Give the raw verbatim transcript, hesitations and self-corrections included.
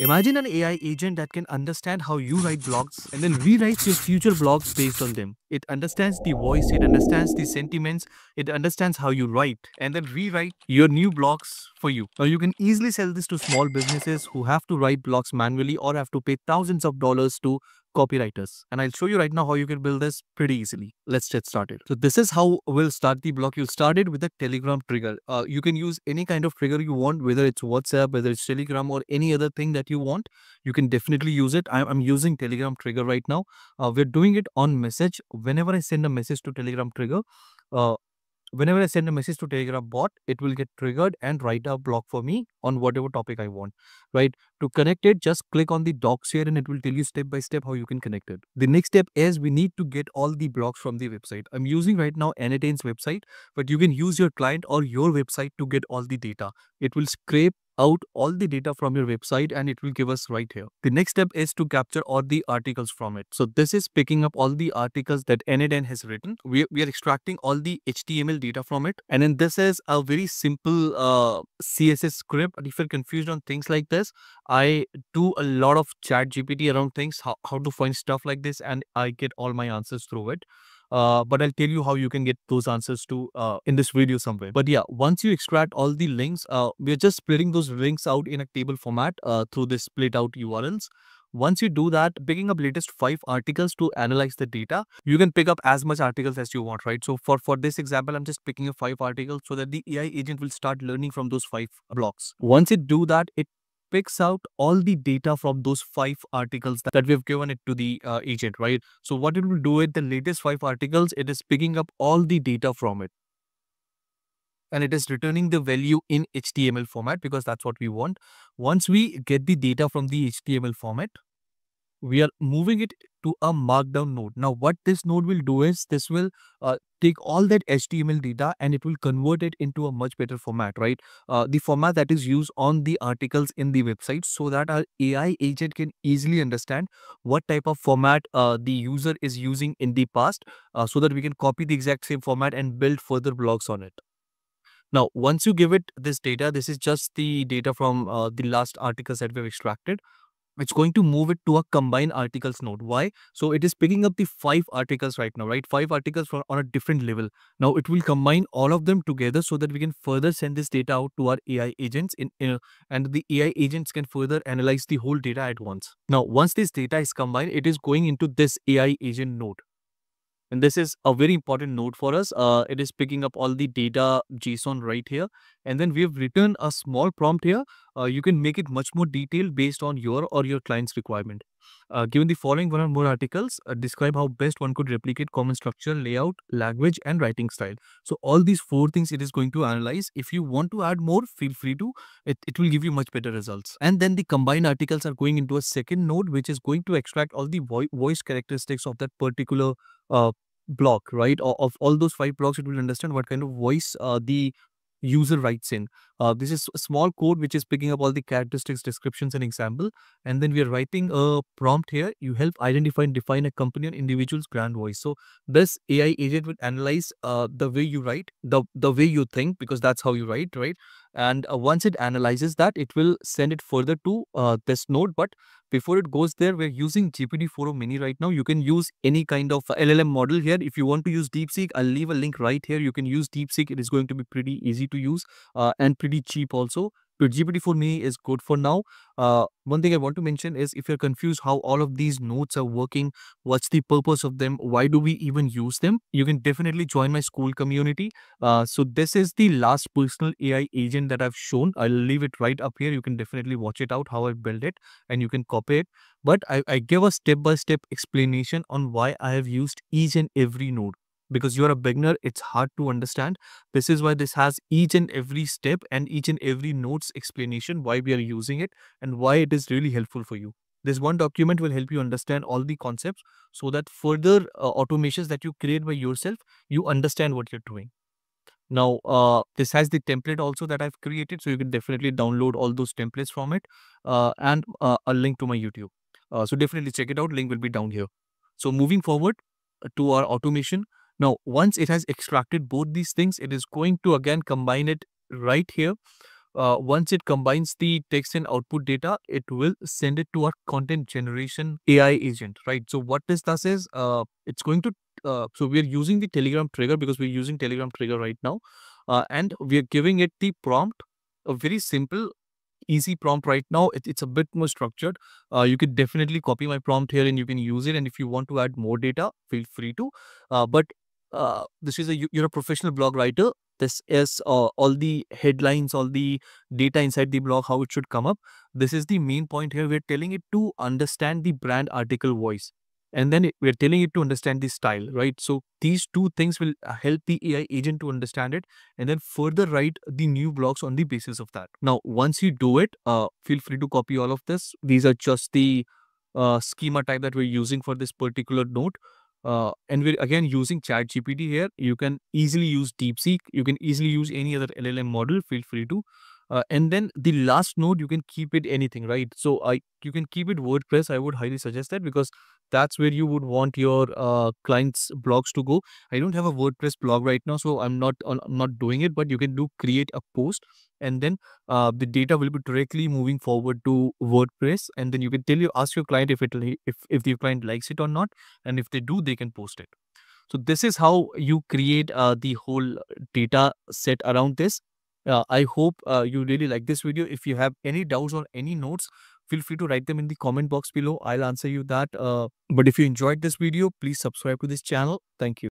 Imagine an A I agent that can understand how you write blogs and then rewrites your future blogs based on them. It understands the voice, it understands the sentiments, it understands how you write and then rewrite your new blogs for you. Now you can easily sell this to small businesses who have to write blogs manually or have to pay thousands of dollars to copywriters. And I'll show you right now how you can build this pretty easily. Let's get started. So this is how we'll start the blog. You'll start it with a Telegram trigger. Uh, you can use any kind of trigger you want, whether it's WhatsApp, whether it's Telegram or any other thing that you want. You can definitely use it. I'm, I'm using Telegram trigger right now. Uh, we're doing it on message. Whenever I send a message to Telegram trigger, uh, Whenever I send a message to Telegram bot, it will get triggered and write a blog for me on whatever topic I want, right? To connect it, just click on the docs here and it will tell you step by step how you can connect it. The next step is we need to get all the blogs from the website. I'm using right now Anatain's website, but you can use your client or your website to get all the data. It will scrape out all the data from your website and it will give us right here. The next step is to capture all the articles from it. So this is picking up all the articles that N A D N has written. We, we are extracting all the H T M L data from it. And then this is a very simple uh, C S S script. If you're confused on things like this, I do a lot of ChatGPT around things, how, how to find stuff like this, and I get all my answers through it. Uh, but I'll tell you how you can get those answers to uh, in this video somewhere. But yeah, once you extract all the links, uh, we're just splitting those links out in a table format uh, through this split out U R Ls. Once you do that, picking up latest five articles to analyze the data, you can pick up as much articles as you want, right? So for, for this example, I'm just picking up five articles so that the A I agent will start learning from those five blocks. Once it do that, it picks out all the data from those five articles that, that we've given it to the uh, agent, right? So what it will do is the latest five articles, it is picking up all the data from it. And it is returning the value in H T M L format because that's what we want. Once we get the data from the H T M L format, we are moving it to a markdown node. Now what this node will do is this will uh, take all that H T M L data and it will convert it into a much better format, right? Uh, the format that is used on the articles in the website so that our A I agent can easily understand what type of format uh, the user is using in the past uh, so that we can copy the exact same format and build further blogs on it. Now, once you give it this data, this is just the data from uh, the last articles that we've extracted. It's going to move it to a combined articles node. Why? So it is picking up the five articles right now, right? Five articles for, on a different level. Now it will combine all of them together so that we can further send this data out to our A I agents in, in and the A I agents can further analyze the whole data at once. Now, once this data is combined, it is going into this A I agent node. And this is a very important node for us. Uh, it is picking up all the data JSON right here. And then we have written a small prompt here. Uh, you can make it much more detailed based on your or your client's requirement. Uh, given the following one or more articles, uh, describe how best one could replicate common structure, layout, language, and writing style. So all these four things it is going to analyze. If you want to add more, feel free to. It, it will give you much better results. And then the combined articles are going into a second node, which is going to extract all the vo voice characteristics of that particular Uh, block, right? Or of all those five blocks, it will understand what kind of voice uh, the user writes in. Uh, this is a small code which is picking up all the characteristics, descriptions, and example. And then we are writing a prompt here. You help identify and define a company and individual's brand voice. So this A I agent would analyze uh, the way you write, the, the way you think, because that's how you write, right? And uh, once it analyzes that, it will send it further to uh, this node. But before it goes there, we're using G P T four o mini right now. You can use any kind of L L M model here. If you want to use DeepSeek, I'll leave a link right here. You can use DeepSeek. It is going to be pretty easy to use uh, and pretty cheap also. But G P T four mini is good for now. Uh, one thing I want to mention is if you're confused how all of these nodes are working, what's the purpose of them, why do we even use them, you can definitely join my school community. Uh, so this is the last personal A I agent that I've shown. I'll leave it right up here. You can definitely watch it out, how I built it, and you can copy it. But I, I give a step-by-step explanation on why I have used each and every node. Because you're a beginner, it's hard to understand. This is why this has each and every step and each and every node's explanation, why we are using it and why it is really helpful for you. This one document will help you understand all the concepts so that further uh, automations that you create by yourself, you understand what you're doing. Now, uh, this has the template also that I've created. So you can definitely download all those templates from it uh, and uh, a link to my YouTube. Uh, so definitely check it out. Link will be down here. So moving forward to our automation. Now, once it has extracted both these things, it is going to again combine it right here Uh, once it combines the text and output data, it will send it to our content generation A I agent, right? So what this does is, uh, it's going to, uh, so we're using the Telegram trigger because we're using Telegram trigger right now. Uh, and we're giving it the prompt, a very simple, easy prompt right now. It, it's a bit more structured. Uh, you could definitely copy my prompt here and you can use it. And if you want to add more data, feel free to, uh, but uh, this is a, you're a professional blog writer. This is uh, all the headlines, all the data inside the blog, how it should come up. This is the main point here. We're telling it to understand the brand article voice. And then it, we're telling it to understand the style, right? So these two things will help the A I agent to understand it and then further write the new blogs on the basis of that. Now, once you do it, uh, feel free to copy all of this. These are just the uh, schema type that we're using for this particular note. Uh, and we're again using ChatGPT here. You can easily use DeepSeek. You can easily use any other L L M model. Feel free to. Uh, and then the last node, you can keep it anything, right? So I, you can keep it WordPress. I would highly suggest that because that's where you would want your uh, clients' blogs to go. I don't have a WordPress blog right now, so I'm not I'm not doing it, but you can do create a post and then uh, the data will be directly moving forward to WordPress. And then you can tell you, ask your client if, it'll, if, if your client likes it or not. And if they do, they can post it. So this is how you create uh, the whole data set around this. Uh, I hope uh, you really like this video. If you have any doubts or any notes, feel free to write them in the comment box below. I'll answer you that. Uh, but if you enjoyed this video, please subscribe to this channel. Thank you.